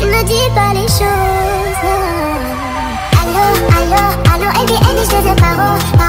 Tu ne dis pas les choses. Allô, allô, allô, Eddie, Eddie, je sais pas où.